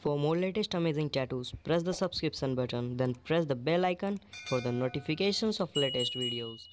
For more latest amazing tattoos, press the subscription button, then press the bell icon for the notifications of latest videos.